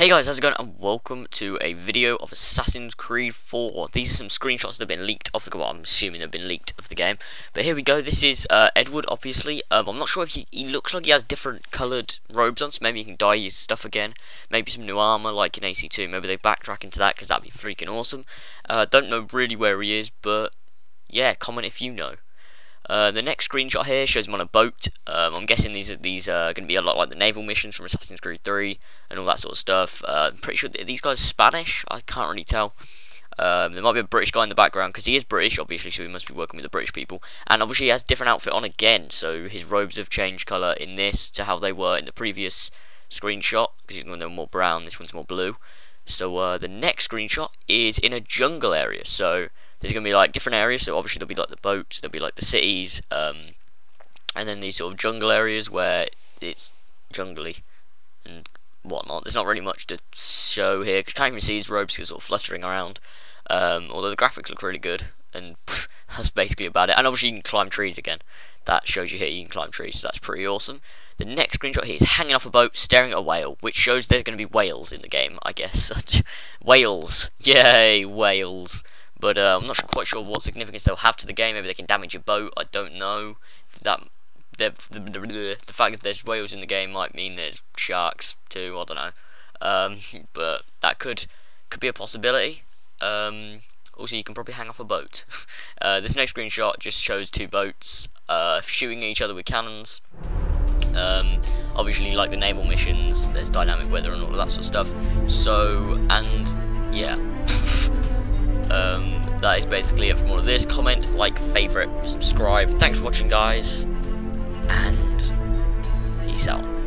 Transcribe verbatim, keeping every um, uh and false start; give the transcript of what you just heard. Hey guys, how's it going, and welcome to a video of Assassin's Creed four. These are some screenshots that have been leaked of the game. Well, I'm assuming they've been leaked of the game. But here we go. This is uh, Edward, obviously. Um, I'm not sure if he, he looks like he has different coloured robes on, so maybe he can dye his stuff again. Maybe some new armour, like in A C two. Maybe they backtrack into that, because that'd be freaking awesome. Uh, don't know really where he is, but yeah, comment if you know. Uh, the next screenshot here shows him on a boat. Um, I'm guessing these are these are going to be a lot like the naval missions from Assassin's Creed three and all that sort of stuff. Uh, I'm pretty sure th these guys are Spanish. I can't really tell. Um, there might be a British guy in the background because he is British, obviously, so he must be working with the British people. And obviously, he has a different outfit on again. So his robes have changed colour in this to how they were in the previous screenshot, because they're more brown. This one's more blue. So uh, the next screenshot is in a jungle area. So there's going to be like different areas, so obviously there'll be like the boats, there'll be like the cities, um, and then these sort of jungle areas where it's jungly and whatnot. There's not really much to show here, because you can't even see his robes because sort of fluttering around, um, although the graphics look really good, and that's basically about it. And obviously you can climb trees again. That shows you here you can climb trees, so that's pretty awesome. The next screenshot here is hanging off a boat, staring at a whale, which shows there's going to be whales in the game, I guess. Whales. Yay, whales. But uh, I'm not sure, quite sure what significance they'll have to the game. Maybe they can damage your boat. I don't know. That the, the, the, the fact that there's whales in the game might mean there's sharks too. I don't know. Um, but that could could be a possibility. Um, also, you can probably hang off a boat. uh, this next screenshot just shows two boats uh, shooting at each other with cannons. Um, obviously, like the naval missions, there's dynamic weather and all of that sort of stuff. So and yeah. Um, that is basically it from all of this. Comment, like, favourite, subscribe. Thanks for watching, guys, and peace out.